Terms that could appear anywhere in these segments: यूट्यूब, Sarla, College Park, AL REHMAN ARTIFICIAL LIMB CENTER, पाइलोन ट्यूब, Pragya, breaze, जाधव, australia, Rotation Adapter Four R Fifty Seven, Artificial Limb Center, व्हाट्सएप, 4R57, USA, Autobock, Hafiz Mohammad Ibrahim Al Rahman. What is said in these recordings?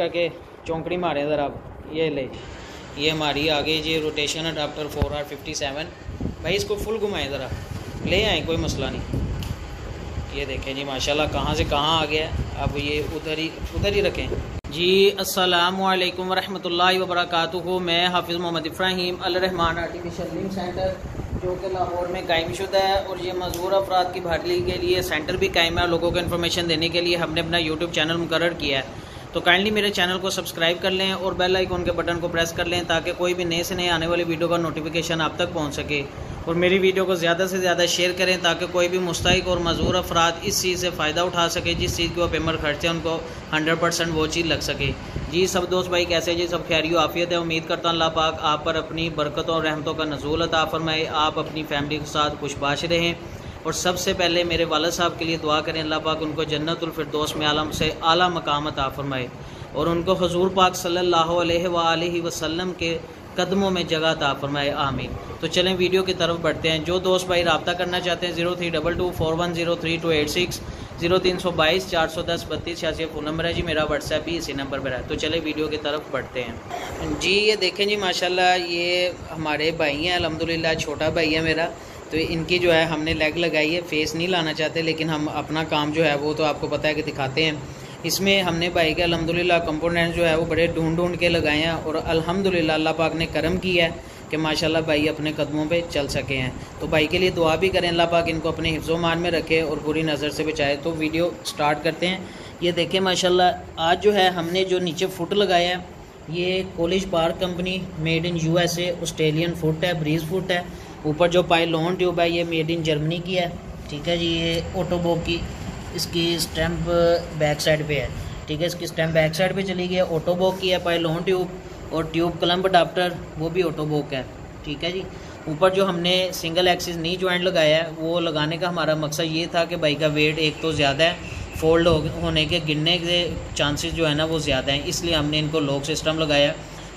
करके चौंकड़ी मारें ज़रा आप, ये ले, ये हमारी आ गई जी रोटेशन अडाप्टर 4R57। भाई इसको फुल घुमाएं ज़रा, ले आएँ, कोई मसला नहीं। ये देखें जी माशाल्लाह कहाँ से कहाँ आ गया। अब ये उधर ही रखें जी। अस्सलामुअलैकुम वरहमतुल्लाहि वबरकातुहू। मैं Hafiz Mohammad Ibrahim Al Rahman, artificial limb centre जो कि लाहौर में कायमशुदा है और ये मजबूर अफराद की भलाई के लिए सेंटर भी कायम है। लोगों को इन्फॉर्मेशन देने के लिए हमने अपना यूट्यूब चैनल मुकर्रर किया है, तो काइंडली मेरे चैनल को सब्सक्राइब कर लें और बेल आइकॉन के बटन को प्रेस कर लें ताकि कोई भी नए से नए आने वाली वीडियो का नोटिफिकेशन आप तक पहुँच सके। और मेरी वीडियो को ज़्यादा से ज़्यादा शेयर करें ताकि कोई भी मुस्तहिक और मजबूर अफराद इस चीज़ से फ़ायदा उठा सके। जिस चीज़ की वो पेमेंट खर्चे उनको 100% वो चीज़ लग सके। जी सब दोस्त भाई कैसे जी, सब खैरियत आफियत है। उम्मीद करता हूँ अल्लाह पाक आप पर अपनी बरकतों और रहमतों का नज़ूल अता फरमाए, आप अपनी फैमिली के साथ खुशबाश रहें। और सबसे पहले मेरे वालिद साहब के लिए दुआ करें, अल्लाह पाक उनको जन्नतुल फिरदौस में आलम से आला मकाम अता फरमाए और उनको हुजूर पाक सल्लल्लाहु अलैहि वसल्लम के कदमों में जगह अता फरमाए, आमीन। तो चलें वीडियो की तरफ बढ़ते हैं। जो दोस्त भाई रब्ता करना चाहते हैं 032241038286 0322410410 3286 फ़ोन नंबर है जी मेरा, व्हाट्सएप भी इसी नंबर पर है। तो चलें वीडियो की तरफ बढ़ते हैं जी। ये देखें जी माशाल्लाह, ये हमारे भाई हैं अल्हम्दुलिल्लाह, छोटा भाई है मेरा। तो इनकी जो है हमने लेग लगाई है, फेस नहीं लाना चाहते लेकिन हम अपना काम जो है वो तो आपको पता है कि दिखाते हैं। इसमें हमने भाई के अल्हम्दुलिल्लाह कंपोनेंट जो है वो बड़े ढूंढ के लगाए हैं और अल्हम्दुलिल्लाह अल्लाह पाक ने करम किया है कि माशाल्लाह भाई अपने कदमों पे चल सके हैं। तो भाई के लिए दुआ भी करें, अल्लाह पाक इनको अपने हिफ्ज़ो-मान में रखे और बुरी नज़र से बचाए। तो वीडियो स्टार्ट करते हैं। ये देखें माशाल्लाह, आज जो है हमने जो नीचे फुट लगाया है ये college park company made in USA Australian foot है, ब्रीज फुट है। ऊपर जो पाइलोन ट्यूब है ये मेड इन जर्मनी की है, ठीक है जी। ये ऑटोबॉक की इसकी स्टैम्प बैक साइड पे है, ठीक है, इसकी स्टैम्प बैक साइड पे चली गई है। ऑटोबॉक की है पाइलोन ट्यूब और ट्यूब क्लम्प अडाप्टर वो भी ऑटोबॉक है, ठीक है जी। ऊपर जो हमने सिंगल एक्सिस नी जॉइंट लगाया है वो लगाने का हमारा मकसद ये था कि बाइक का वेट एक तो ज़्यादा है, फोल्ड होने के गिरने के चांसेस जो है ना वो ज़्यादा हैं, इसलिए हमने इनको लॉक सिस्टम लगाया।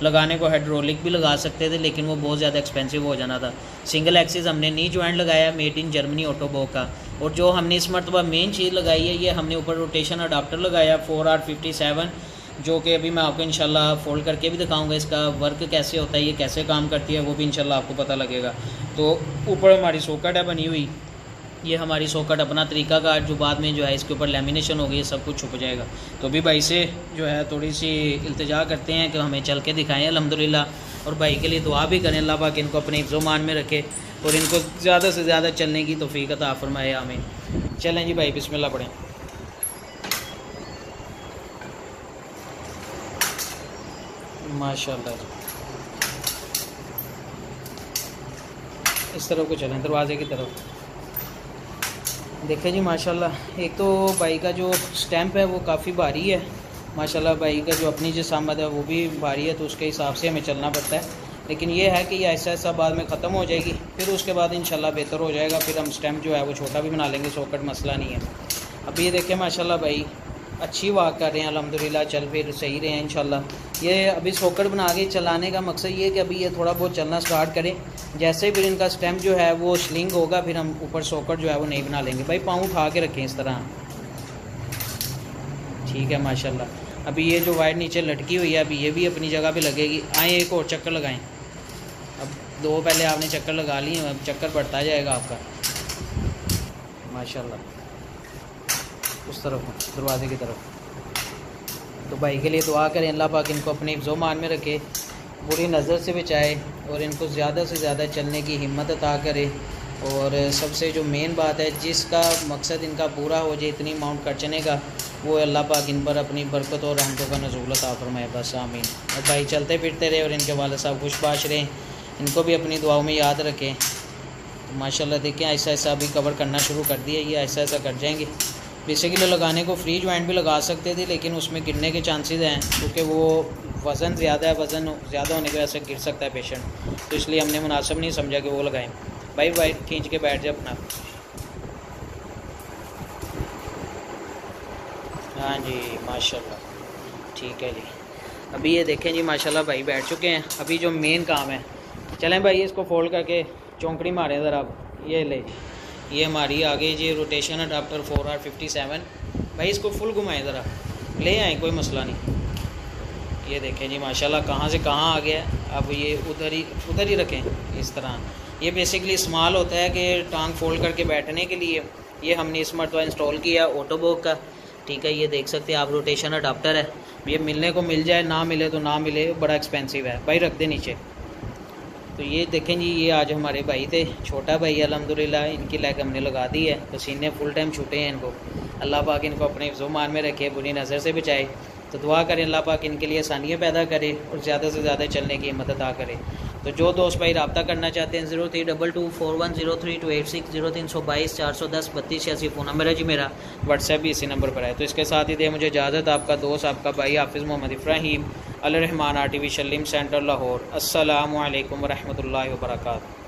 लगाने को हाइड्रोलिक भी लगा सकते थे लेकिन वो बहुत ज़्यादा एक्सपेंसिव हो जाना था। सिंगल एक्सिस हमने नी जॉइंट लगाया मेड इन जर्मनी ऑटोबॉक का। और जो हमने इस मरतबा मेन चीज़ लगाई है ये हमने ऊपर रोटेशन अडाप्टर लगाया 4R57, जो कि अभी मैं आपको इंशाल्लाह फोल्ड करके भी दिखाऊंगा, इसका वर्क कैसे होता है, ये कैसे काम करती है वो भी इंशाल्लाह आपको पता लगेगा। तो ऊपर हमारी सॉकेट है बनी हुई, ये हमारी सॉकेट अपना तरीका का जो बाद में जो है इसके ऊपर लेमिनेशन हो गई, सब कुछ छुप जाएगा। तो भी भाई से जो है थोड़ी सी इल्तिजा करते हैं कि हमें चल के दिखाएँ अल्हम्दुलिल्लाह। और भाई के लिए दुआ भी करें, अल्लाह पाक इनको अपने हिफ्ज़ो-मान में रखे और इनको ज़्यादा से ज़्यादा चलने की तौफीक अता फरमाए, आमीन। चलें जी भाई बिस्मिल्लाह पढ़ें। माशाल्लाह इस तरफ को चलें, दरवाजे की तरफ। देखें जी माशाल्लाह, एक तो भाई का जो स्टैम्प है वो काफ़ी भारी है माशाल्लाह, भाई का जो अपनी जिसामत है वो भी भारी है, तो उसके हिसाब से हमें चलना पड़ता है। लेकिन ये है कि ये ऐसा ऐसा बाद में ख़त्म हो जाएगी, फिर उसके बाद इंशाल्लाह बेहतर हो जाएगा, फिर हम स्टैम्प जो है वो छोटा भी बना लेंगे, सॉकेट मसला नहीं है। अब ये देखें माशाल्लाह भाई अच्छी वाक कर रहे हैं अल्हम्दुलिल्लाह, चल फिर सही रहे हैं इंशाल्लाह। ये अभी सॉकेट बना के चलाने का मकसद ये कि अभी ये थोड़ा बहुत चलना स्टार्ट करें, जैसे ही फिर इनका स्टैम्प जो है वो स्लिंग होगा फिर हम ऊपर सॉकेट जो है वो नहीं बना लेंगे। भाई पाँव उठा के रखें इस तरह, ठीक है माशाल्लाह। अभी ये जो वायर नीचे लटकी हुई है अभी ये भी अपनी जगह पर लगेगी। आएँ एक और चक्कर लगाएँ, अब दो पहले आपने चक्कर लगा लिए, अब चक्कर बढ़ता जाएगा आपका माशाल्लाह। उस तरफ दरवाजे की तरफ। तो भाई के लिए दुआ करें, अल्लाह पाक इनको अपने हिफ्ज़ो-मान में रखे, बुरी नज़र से बचाए और इनको ज़्यादा से ज़्यादा चलने की हिम्मत अता करे। और सबसे जो मेन बात है जिसका मकसद इनका पूरा हो जाए इतनी अमाउंट खर्चने का, वो अल्लाह पाक इन पर अपनी बरकत और रहमतों का नज़ूल अता फरमाए, बस आमीन। और भाई चलते फिरते रहे और इनके वालिद साहब खुशबाश रहें, इनको भी अपनी दुआओं में याद रखें। तो माशाल्लाह देखें ऐसा ऐसा अभी कवर करना शुरू कर दिया, ये ऐसा ऐसा कर जाएंगे। बेसिकली लगाने को फ्री जॉइंट भी लगा सकते थे लेकिन उसमें गिरने के चांसेस हैं क्योंकि वो वज़न ज़्यादा है, वज़न ज़्यादा होने की वजह से गिर सकता है पेशेंट, तो इसलिए हमने मुनासिब नहीं समझा कि वो लगाएं। भाई वायर खींच के बैठ जाए अपना, हाँ जी माशाल्लाह, ठीक है जी। अभी ये देखें जी माशाल्लाह भाई बैठ चुके हैं। अभी जो मेन काम है, चलें भाई इसको फोल्ड करके चौंकड़ी मारें ज़रा आप, ये ले, ये हमारी आ गई जी रोटेशन अडाप्टर 4R57। भाई इसको फुल घुमाएं ज़रा, ले आएँ, कोई मसला नहीं। ये देखें जी माशाल्लाह कहाँ से कहाँ आ गया। अब ये उधर ही रखें इस तरह। ये बेसिकली इस्तेमाल होता है कि टांग फोल्ड करके बैठने के लिए। ये हमने इस मरतबा इंस्टॉल किया ऑटोबॉक का, ठीक है। ये देख सकते हैं आप, रोटेशन अडाप्टर है। ये मिलने को मिल जाए, ना मिले तो ना मिले, बड़ा एक्सपेंसिव है भाई, रख दे नीचे। तो ये देखें जी, ये आज हमारे भाई थे, छोटा भाई है अलहमदिल्ला, इनकी लेग हमने लगा दी है। पसीने फुल टाइम छूटे हैं इनको। अल्लाह पाक इनको अपने हिफ्ज़-ओ-मान में रखे, बुरी नज़र से बचाए। तो दुआ करें अल्लाह पाक इनके लिए आसानियाँ पैदा करे और ज़्यादा से ज़्यादा चलने की हिम्मत अता करे। तो जो दोस्त भाई रब्ता करना चाहते हैं 032241032860 322 410 3286 फ़ोन नंबर है जी मेरा, व्हाट्सएप भी इसी नंबर पर है। तो इसके साथ ही दे मुझे इजाज़त, आपका दोस्त आपका भाई Hafiz Mohammad Ibrahim Al Rahman, artificial limb centre, Lahore. अस्सलामु अलैकुम वरहमतुल्लाहि वबरकातुहू।